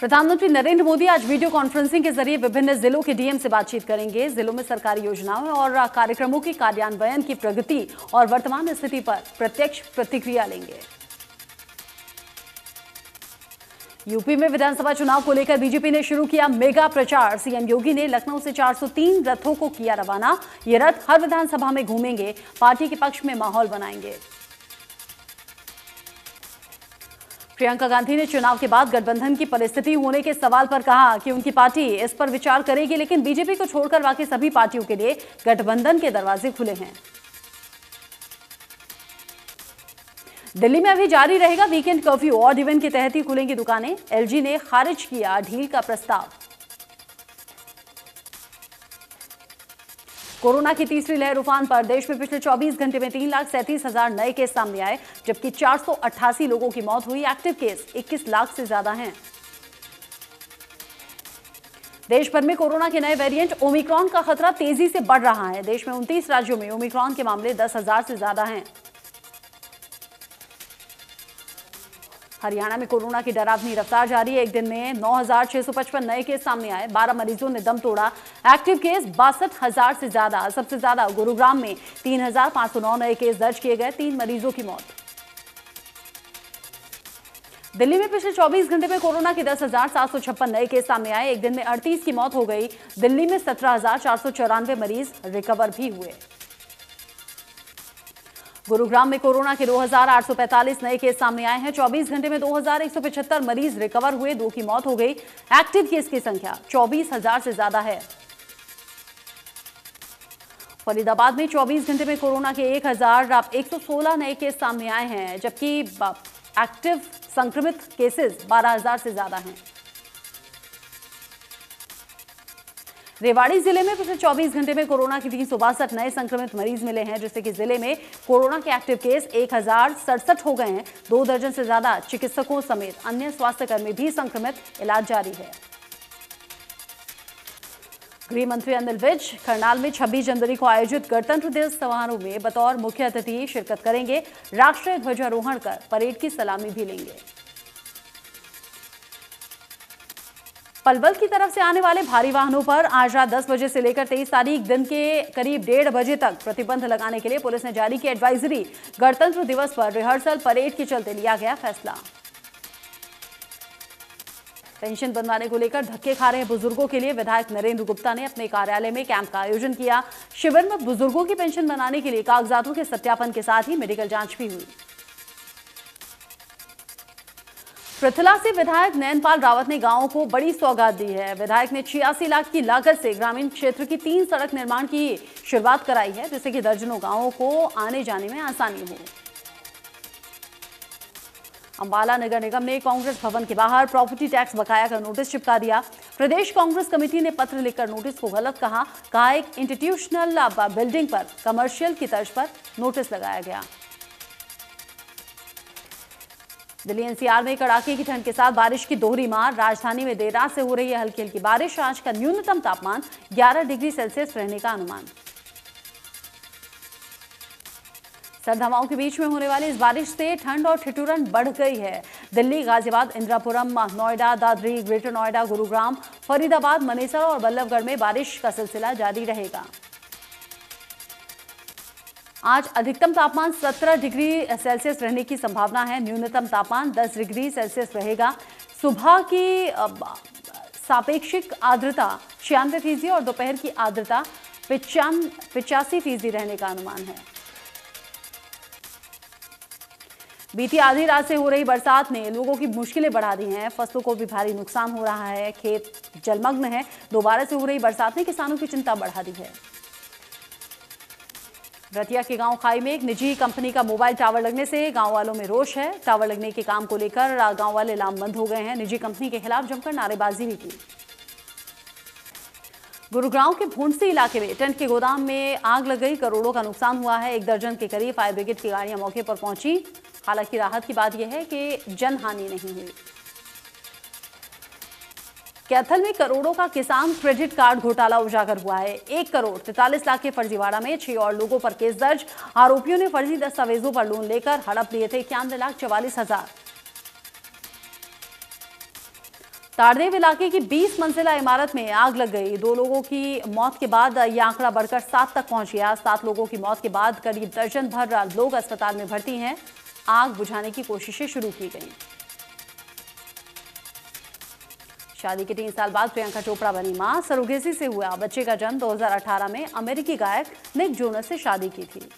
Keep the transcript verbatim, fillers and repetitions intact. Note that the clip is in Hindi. प्रधानमंत्री नरेंद्र मोदी आज वीडियो कॉन्फ्रेंसिंग के जरिए विभिन्न जिलों के डीएम से बातचीत करेंगे। जिलों में सरकारी योजनाओं और कार्यक्रमों के कार्यान्वयन की प्रगति और वर्तमान स्थिति पर प्रत्यक्ष प्रतिक्रिया लेंगे। यूपी में विधानसभा चुनाव को लेकर बीजेपी ने शुरू किया मेगा प्रचार। सीएम योगी ने लखनऊ से चार सौ तीन रथों को किया रवाना। ये रथ हर विधानसभा में घूमेंगे, पार्टी के पक्ष में माहौल बनाएंगे। प्रियंका गांधी ने चुनाव के बाद गठबंधन की परिस्थिति होने के सवाल पर कहा कि उनकी पार्टी इस पर विचार करेगी, लेकिन बीजेपी को छोड़कर बाकी सभी पार्टियों के लिए गठबंधन के दरवाजे खुले हैं। दिल्ली में अभी जारी रहेगा वीकेंड कर्फ्यू, ऑड इवन के तहत ही खुलेंगी दुकानें। एलजी ने खारिज किया ढील का प्रस्ताव। कोरोना की तीसरी लहर उफान पर। देश में पिछले चौबीस घंटे में तीन लाख सैंतीस हजार नए केस सामने आए, जबकि चार सौ अट्ठासी लोगों की मौत हुई। एक्टिव केस इक्कीस लाख से ज्यादा हैं। देश भर में कोरोना के नए वेरिएंट ओमिक्रॉन का खतरा तेजी से बढ़ रहा है। देश में उनतीस राज्यों में ओमिक्रॉन के मामले दस हजार से ज्यादा हैं। हरियाणा में कोरोना की डरावनी रफ्तार जारी है। एक दिन में नौ हजार छह सौ पचपन नए केस सामने आए, बारह मरीजों ने दम तोड़ा। एक्टिव केस बासठ हजार से ज्यादा। सबसे ज्यादा गुरुग्राम में तीन हजार पांच सौ नौ नए केस दर्ज किए गए, तीन मरीजों की मौत। दिल्ली में पिछले चौबीस घंटे में कोरोना के दस हजार सात सौ छप्पन नए केस सामने आए। एक दिन में अड़तीस की मौत हो गई। दिल्ली में सत्रह हजार चार सौ चौरानवे मरीज रिकवर भी हुए। गुरुग्राम में कोरोना के दो हजार आठ सौ पैंतालीस नए केस सामने आए हैं। चौबीस घंटे में दो हजार एक सौ पचहत्तर मरीज रिकवर हुए, दो की मौत हो गई। एक्टिव केस की संख्या चौबीस हजार से ज्यादा है। फरीदाबाद में चौबीस घंटे में कोरोना के एक हजार एक सौ सोलह नए केस सामने आए हैं, जबकि एक्टिव संक्रमित केसेस बारह हजार से ज्यादा हैं। रेवाड़ी जिले में पिछले चौबीस घंटे में कोरोना के तीन सौ बासठ नए संक्रमित मरीज मिले हैं, जिससे कि जिले में कोरोना के एक्टिव केस एक हजार सड़सठ हो गए हैं। दो दर्जन से ज्यादा चिकित्सकों समेत अन्य स्वास्थ्यकर्मी भी संक्रमित, इलाज जारी है। गृह मंत्री अनिल विज करनाल में छब्बीस जनवरी को आयोजित गणतंत्र दिवस समारोह में बतौर मुख्य अतिथि शिरकत करेंगे। राष्ट्रीय ध्वजारोहण कर परेड की सलामी भी लेंगे। पलवल की तरफ से आने वाले भारी वाहनों पर आज रात दस बजे से लेकर तेईस तारीख दिन के करीब डेढ़ बजे तक प्रतिबंध लगाने के लिए पुलिस ने जारी की एडवाइजरी। गणतंत्र दिवस पर रिहर्सल परेड के चलते लिया गया फैसला। पेंशन बनवाने को लेकर धक्के खा रहे बुजुर्गों के लिए विधायक नरेंद्र गुप्ता ने अपने कार्यालय में कैंप का आयोजन किया। शिविर में बुजुर्गों की पेंशन बनाने के लिए कागजातों के सत्यापन के साथ ही मेडिकल जांच भी हुई। पृथला से विधायक नैनपाल रावत ने गांवों को बड़ी सौगात दी है। विधायक ने छियासी लाख की लागत से ग्रामीण क्षेत्र की तीन सड़क निर्माण की शुरुआत कराई है, जिससे कि दर्जनों गांवों को आने जाने में आसानी हो। अंबाला नगर निगम ने कांग्रेस भवन के बाहर प्रॉपर्टी टैक्स बकाया का नोटिस चिपका दिया। प्रदेश कांग्रेस कमेटी ने पत्र लिखकर नोटिस को गलत कहा। कहा एक इंस्टीट्यूशनल बिल्डिंग पर कमर्शियल की तर्ज पर नोटिस लगाया गया। दिल्ली एनसीआर में कड़ाके की ठंड के साथ बारिश की दोहरी मार। राजधानी में देर रात से हो रही है हल्की हल्की बारिश। आज का न्यूनतम तापमान ग्यारह डिग्री सेल्सियस रहने का अनुमान। सर्द हवाओं के बीच में होने वाली इस बारिश से ठंड और ठिठुरन बढ़ गई है। दिल्ली, गाजियाबाद, इंदिरापुरम, नोएडा, दादरी, ग्रेटर नोएडा, गुरुग्राम, फरीदाबाद, मनेसर और बल्लभगढ़ में बारिश का सिलसिला जारी रहेगा। आज अधिकतम तापमान सत्रह डिग्री सेल्सियस रहने की संभावना है। न्यूनतम तापमान दस डिग्री सेल्सियस रहेगा। सुबह की सापेक्षिक आर्द्रता छियानवे फीसदी और दोपहर की आर्द्रता पिचासी फीसदी रहने का अनुमान है। बीती आधी रात से हो रही बरसात ने लोगों की मुश्किलें बढ़ा दी हैं। फसलों को भी भारी नुकसान हो रहा है, खेत जलमग्न है। दोबारा से हो रही बरसात ने किसानों की चिंता बढ़ा दी है। रतिया के गांव खाई में एक निजी कंपनी का मोबाइल टावर लगने से गांव वालों में रोष है। टावर लगने के काम को लेकर गांव वाले लामबंद हो गए हैं। निजी कंपनी के खिलाफ जमकर नारेबाजी भी की। गुरुग्राम के भोंडसी इलाके में टेंट के गोदाम में आग लग गई, करोड़ों का नुकसान हुआ है। एक दर्जन के करीब फायर ब्रिगेड की गाड़ियां मौके पर पहुंची। हालांकि राहत की बात यह है कि जनहानि नहीं हुई। कैथल में करोड़ों का किसान क्रेडिट कार्ड घोटाला उजागर हुआ है। एक करोड़ तैतालीस लाख के फर्जीवाड़ा में छह और लोगों पर केस दर्ज। आरोपियों ने फर्जी दस्तावेजों पर लोन लेकर हड़प लिए थे इक्यानवे लाख चवालीस हजार। तारदेव इलाके की बीस मंजिला इमारत में आग लग गई। दो लोगों की मौत के बाद यह आंकड़ा बढ़कर सात तक पहुंच गया। सात लोगों की मौत के बाद करीब दर्जन भर लोग अस्पताल में भर्ती हैं। आग बुझाने की कोशिशें शुरू की गई। शादी के तीन साल बाद प्रियंका चोपड़ा बनी मां। सरोगेसी से हुआ बच्चे का जन्म दो हजार अठारह में अमेरिकी गायक निक जोनस से शादी की थी।